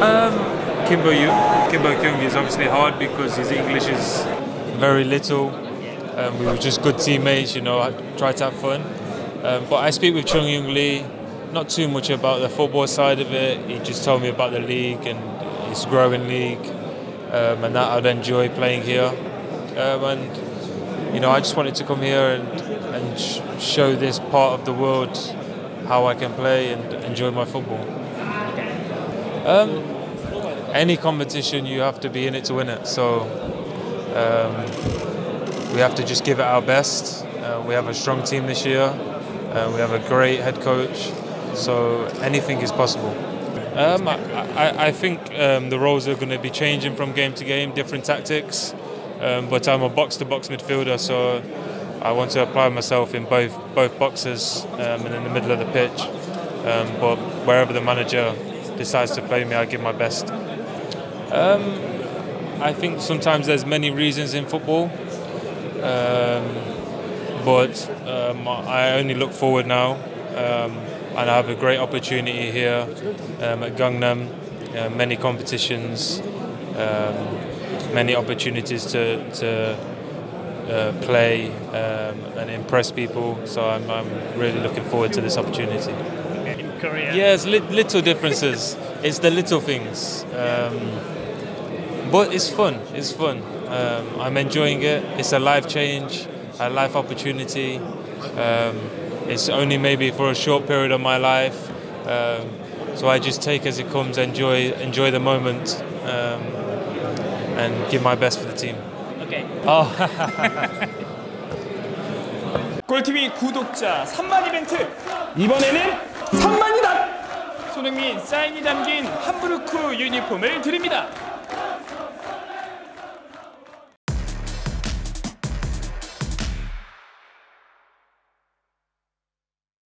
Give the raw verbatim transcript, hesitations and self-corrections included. Um, Kim Bo-yu. Kim Bo-kyung is obviously hard because his English is very little. Um, we were just good teammates, you know, I tried to have fun. Um, but I speak with Chung-yung Lee, not too much about the football side of it. He just told me about the league and his growing league, um, and that I'd enjoy playing here. Um, and, you know, I just wanted to come here and, and sh show this part of the world how I can play and enjoy my football. Um, any competition, you have to be in it to win it. So um, we have to just give it our best. Uh, we have a strong team this year. Uh, we have a great head coach. So anything is possible. Um, I, I, I think um, the roles are going to be changing from game to game, different tactics. Um, but I'm a box-to-box midfielder, so I want to apply myself in both both boxes um, and in the middle of the pitch. Um, but wherever the manager decides to play me, I give my best. Um, I think sometimes there's many reasons in football, um, but um, I only look forward now, um, and I have a great opportunity here um, at Gyeongnam. Uh, many competitions. Um, many opportunities to, to uh, play um, and impress people, so I'm, I'm really looking forward to this opportunity. In Korea? Yes, li little differences, it's the little things, um, but it's fun, it's fun. Um, I'm enjoying it, it's a life change, a life opportunity, um, it's only maybe for a short period of my life, um, so I just take as it comes, enjoy, enjoy the moment. Um, and give my best for the team. Okay. Oh. 골티비 구독자 삼만 이벤트. 이번에는 삼만이다. 손흥민 사인이 담긴 함부르크 유니폼을 드립니다.